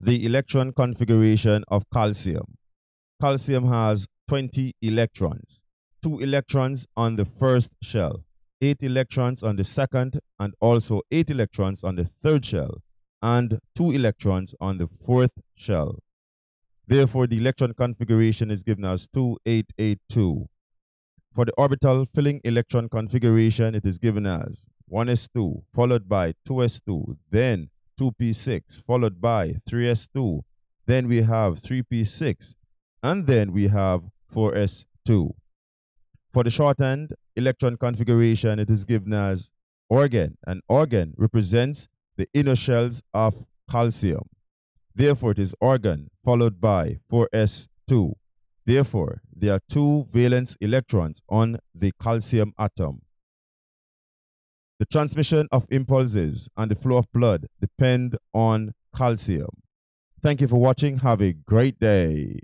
the electron configuration of calcium. Calcium has 20 electrons, 2 electrons on the first shell, 8 electrons on the second, and also 8 electrons on the third shell, and 2 electrons on the fourth shell. Therefore, the electron configuration is given as 2882. For the orbital filling electron configuration, it is given as 1s2 followed by 2s2, then 2p6 followed by 3s2, then we have 3p6, and then we have 4s2. For the shortened electron configuration, it is given as organ, and organ represents the inner shells of calcium. Therefore, it is organ followed by 4s2. Therefore, there are 2 valence electrons on the calcium atom. The transmission of impulses and the flow of blood depend on calcium. Thank you for watching. Have a great day.